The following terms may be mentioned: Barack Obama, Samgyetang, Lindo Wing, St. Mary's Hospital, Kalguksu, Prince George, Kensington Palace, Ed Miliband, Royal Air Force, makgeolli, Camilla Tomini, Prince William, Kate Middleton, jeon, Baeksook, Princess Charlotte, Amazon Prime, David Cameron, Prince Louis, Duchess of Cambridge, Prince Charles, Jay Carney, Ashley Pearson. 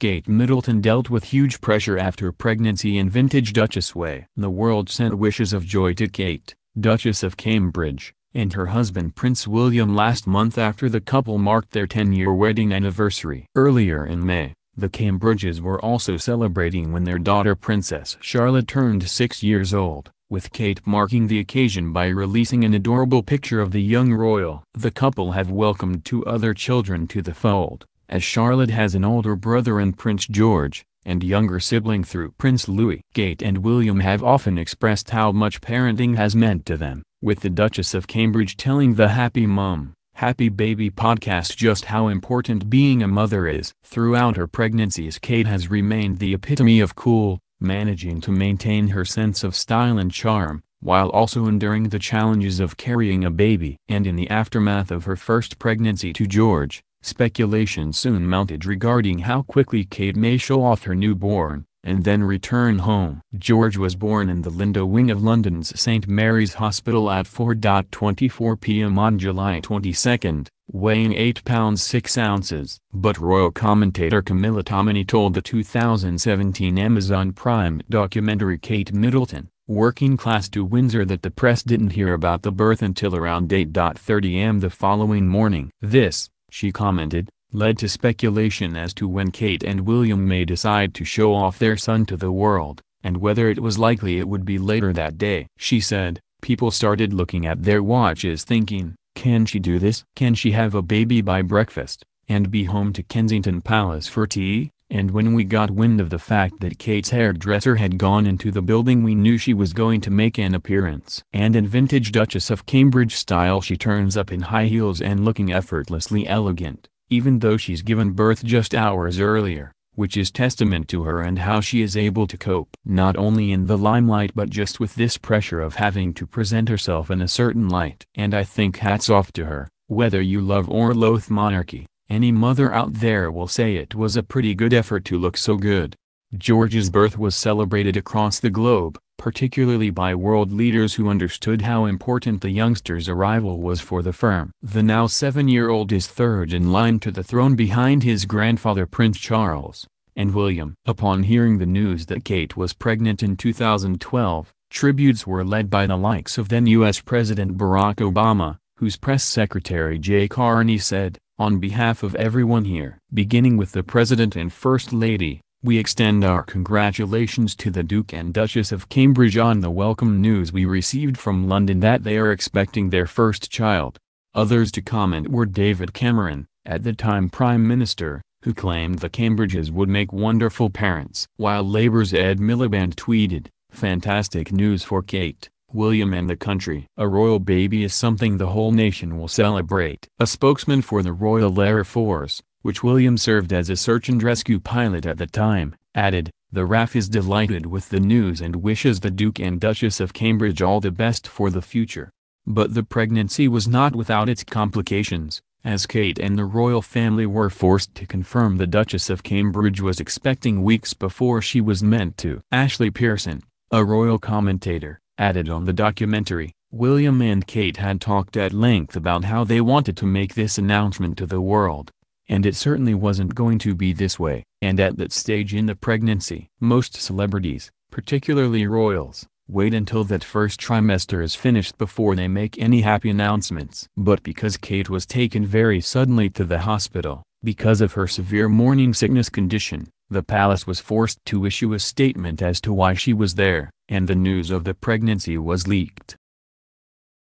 Kate Middleton dealt with huge pressure after pregnancy in vintage Duchess way. The world sent wishes of joy to Kate, Duchess of Cambridge, and her husband Prince William last month after the couple marked their 10-year wedding anniversary. Earlier in May, the Cambridges were also celebrating when their daughter Princess Charlotte turned 6 years old, with Kate marking the occasion by releasing an adorable picture of the young royal. The couple have welcomed two other children to the fold, as Charlotte has an older brother in Prince George, and younger sibling through Prince Louis. Kate and William have often expressed how much parenting has meant to them, with the Duchess of Cambridge telling the Happy Mum, Happy Baby podcast just how important being a mother is. Throughout her pregnancies, Kate has remained the epitome of cool, managing to maintain her sense of style and charm, while also enduring the challenges of carrying a baby. And in the aftermath of her first pregnancy to George, speculation soon mounted regarding how quickly Kate may show off her newborn, and then return home. George was born in the Lindo Wing of London's St. Mary's Hospital at 4:24 p.m. on July 22, weighing 8 pounds 6 ounces. But royal commentator Camilla Tomini told the 2017 Amazon Prime documentary Kate Middleton, Working Class to Windsor that the press didn't hear about the birth until around 8:30 am the following morning. This, she commented, led to speculation as to when Kate and William may decide to show off their son to the world, and whether it was likely it would be later that day. She said, people started looking at their watches thinking, can she do this? Can she have a baby by breakfast, and be home to Kensington Palace for tea? And when we got wind of the fact that Kate's hairdresser had gone into the building, we knew she was going to make an appearance. And in vintage Duchess of Cambridge style, she turns up in high heels and looking effortlessly elegant, even though she's given birth just hours earlier, which is testament to her and how she is able to cope. Not only in the limelight but just with this pressure of having to present herself in a certain light. And I think hats off to her, whether you love or loathe monarchy. Any mother out there will say it was a pretty good effort to look so good. George's birth was celebrated across the globe, particularly by world leaders who understood how important the youngster's arrival was for the firm. The now 7-year-old is third in line to the throne behind his grandfather Prince Charles and William. Upon hearing the news that Kate was pregnant in 2012, tributes were led by the likes of then US President Barack Obama, whose press secretary Jay Carney said, on behalf of everyone here, beginning with the President and First Lady, we extend our congratulations to the Duke and Duchess of Cambridge on the welcome news we received from London that they are expecting their first child. Others to comment were David Cameron, at the time Prime Minister, who claimed the Cambridges would make wonderful parents. While Labour's Ed Miliband tweeted, fantastic news for Kate, William and the country. A royal baby is something the whole nation will celebrate. A spokesman for the Royal Air Force, which William served as a search and rescue pilot at the time, added, the RAF is delighted with the news and wishes the Duke and Duchess of Cambridge all the best for the future. But the pregnancy was not without its complications, as Kate and the royal family were forced to confirm the Duchess of Cambridge was expecting weeks before she was meant to. Ashley Pearson, a royal commentator, added on the documentary, William and Kate had talked at length about how they wanted to make this announcement to the world, and it certainly wasn't going to be this way. And at that stage in the pregnancy, most celebrities, particularly royals, wait until that first trimester is finished before they make any happy announcements. But because Kate was taken very suddenly to the hospital, because of her severe morning sickness condition, the palace was forced to issue a statement as to why she was there, and the news of the pregnancy was leaked.